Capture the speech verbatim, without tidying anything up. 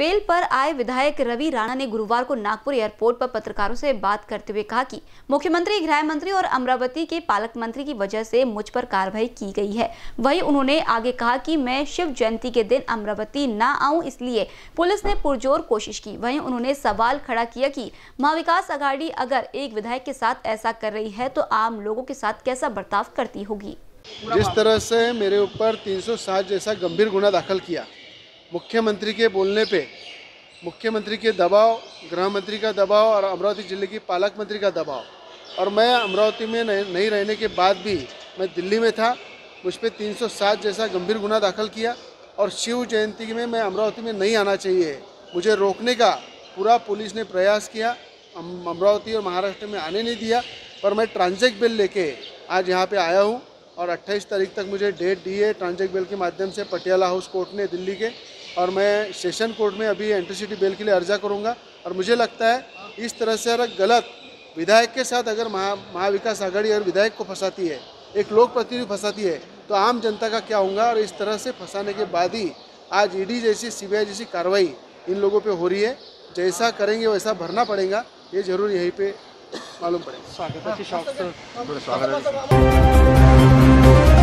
Bell पर आए विधायक रवि राणा ने गुरुवार को नागपुर एयरपोर्ट पर पत्रकारों से बात करते हुए कहा कि मुख्यमंत्री, गृहमंत्री और अमरावती के पालक मंत्री की वजह से मुझ पर कार्रवाई की गई है। वहीं उन्होंने आगे कहा कि मैं शिव जयंती के दिन अमरावती ना आऊं, इसलिए पुलिस ने पुरजोर कोशिश की। वहीं उन्होंने सवाल खड़ा किया कि महाविकास आघाड़ी अगर एक विधायक के साथ ऐसा कर रही है तो आम लोगों के साथ कैसा बर्ताव करती होगी। जिस तरह से मेरे ऊपर तीन सौ सात जैसा गंभीर गुना दाखिल किया, मुख्यमंत्री के बोलने पे, मुख्यमंत्री के दबाव, गृहमंत्री का दबाव और अमरावती जिले की पालक मंत्री का दबाव, और मैं अमरावती में नहीं रहने के बाद भी मैं दिल्ली में था, मुझ पर तीन सौ सात जैसा गंभीर गुना दाखिल किया और शिव जयंती में मैं अमरावती में नहीं आना चाहिए, मुझे रोकने का पूरा पुलिस ने प्रयास किया, अमरावती और महाराष्ट्र में आने नहीं दिया। पर मैं ट्रांजिट बिल लेके आज यहाँ पर आया हूँ और अट्ठाईस तारीख तक मुझे डेट दी है ट्रांजिट बेल के माध्यम से पटियाला हाउस कोर्ट ने दिल्ली के, और मैं सेशन कोर्ट में अभी एंट्रीसिटी बेल के लिए अर्जा करूंगा। और मुझे लगता है इस तरह से अगर गलत विधायक के साथ अगर महा महाविकास आघाड़ी और विधायक को फंसाती है, एक लोक प्रतिनिधि फंसाती है, तो आम जनता का क्या होगा। और इस तरह से फंसाने के बाद ही आज ईडी जैसी, सीबीआई जैसी कार्रवाई इन लोगों पर हो रही है। जैसा करेंगे वैसा भरना पड़ेगा, ये जरूर यहीं पर मालूम पड़ेगा। स्वागत है।